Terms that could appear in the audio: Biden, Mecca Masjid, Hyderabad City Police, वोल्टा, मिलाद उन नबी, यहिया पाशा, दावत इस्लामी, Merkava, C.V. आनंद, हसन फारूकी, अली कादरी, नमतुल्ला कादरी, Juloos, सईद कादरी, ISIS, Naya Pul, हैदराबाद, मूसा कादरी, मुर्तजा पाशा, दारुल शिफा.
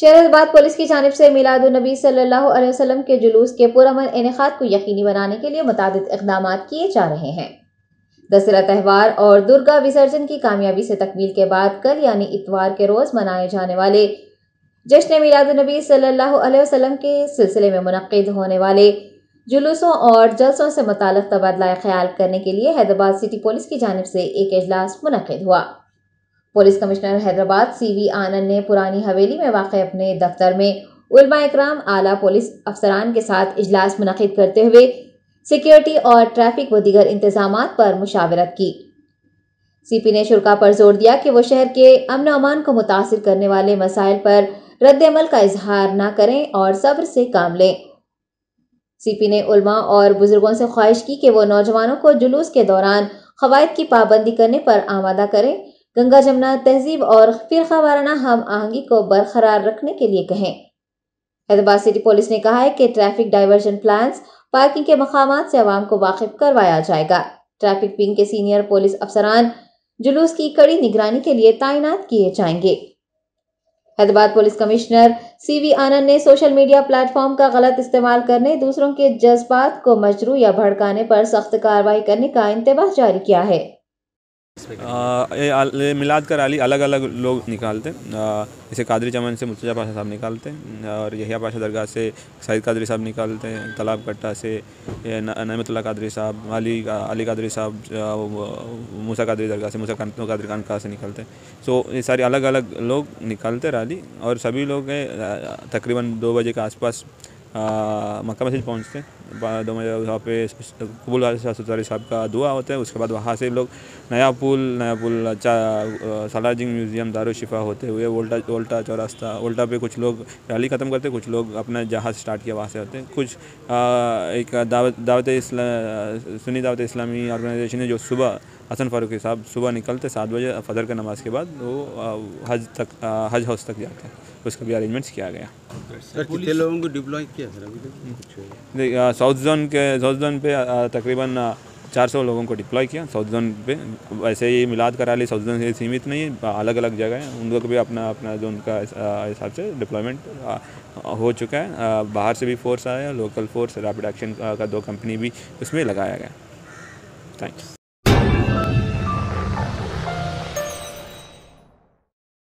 शहर हैदराबाद पुलिस की जानिब से मिलाद उन नबी सल्लल्लाहु अलैहि वसल्लम के जुलूस के पुरअमन इनेकाद को यकीनी बनाने के लिए मुतादिद इक़दाम किए जा रहे हैं। दशहरा त्यौहार और दुर्गा विसर्जन की कामयाबी से तकमील के बाद कल यानी इतवार के रोज़ मनाए जाने वाले जश्न मिलाद उन नबी सल्लल्लाहु अलैहि वसल्लम के सिलसिले में मुनक़िद होने वाले जुलूसों और जलसों से मुताल्लिक़ तबादला ख्याल करने के लिए हैदराबाद सिटी पुलिस की जानिब से एक इजलास मुनक़िद हुआ। Police commissioner हैदराबाद C.V. आनंद ने पुरानी हवेली में वाक़ अपने दफ्तर में उलमा-ए-किराम आला पुलिस अफसरान के साथ इजलास मुनक़िद करते हुए सिक्योरिटी और ट्रैफिक व दीगर इंतजामात पर मुशावरत की। CP ने शुरा पर जोर दिया कि वो शहर के अमन अमान को मुतासिर करने वाले मसाइल पर रद्दअमल का इजहार ना करें और सब्र से काम लें। CP ने उलमा और बुजुर्गों से ख्वाहिश की कि वो नौजवानों को जुलूस के दौरान क़वायद की पाबंदी करने पर आमादा करें, गंगा जमुना तहजीब और फ़िरक़ा वाराना हम आहंगी को बरकरार रखने के लिए कहें। हैदराबाद सिटी पुलिस ने कहा है कि ट्रैफिक डाइवर्जन प्लान्स, पार्किंग के मकामात से आवाम को वाकिफ करवाया जाएगा। ट्रैफिक विंग के सीनियर पुलिस अफसरान जुलूस की कड़ी निगरानी के लिए तैनात किए जाएंगे। हैदराबाद police commissioner C.V. आनंद ने सोशल मीडिया प्लेटफॉर्म का गलत इस्तेमाल करने, दूसरों के जज्बात को मजरू या भड़काने पर सख्त कार्रवाई करने का इंतबाह जारी किया है। मिलाद का रैली अलग अलग लोग निकालते हैं, इसे कादरी चमन से मुर्तजा पाशा साहब निकालते हैं और यहिया पाशा दरगाह से सईद कादरी साहब निकालते हैं, तालाब कट्टा से नमतुल्ला कादरी साहब, अली कादरी साहब मूसा कादरी दरगाह से, मूसा कादरी खान कहाँ से निकालते हैं। सो ये सारे अलग अलग लोग निकालते रैली और सभी लोग तकरीबन 2 बजे के आसपास मक्का मस्जिद पहुँचते हैं। 2 बजे वहाँ पे कबूल वाले साहब का दुआ होता है, उसके बाद वहाँ से लोग नया पुल सालाजिंग म्यूज़ियम, दारुल शिफा होते हुए वोल्टा चौरास्ता, वोल्टा पे कुछ लोग रैली ख़त्म करते, कुछ लोग अपना जहाज़ स्टार्ट किया वहाँ से होते हैं। कुछ एक सुन्नी दावत इस्लामी ऑर्गेनाइजेशन है जो सुबह हसन फारूकी साहब सुबह निकलते 7 बजे फजर के नमाज़ के बाद वो हज हाउस तक जाते हैं, उसका भी अरेंजमेंट्स किया गया। सर कितने लोगों को डिप्लॉय किया सर? साउथ जोन पे तकरीबन 400 लोगों को डिप्लॉय किया साउथ जोन पे। वैसे ही मिलाद का रैली साउथ जोन से सीमित नहीं है, अलग अलग जगह है, उन लोगों को भी अपना अपना जोन का हिसाब से डिप्लॉयमेंट हो चुका है। बाहर से भी फोर्स आया, लोकल फोर्स रैपिड एक्शन का 2 कंपनी भी उसमें लगाया गया। थैंक्स।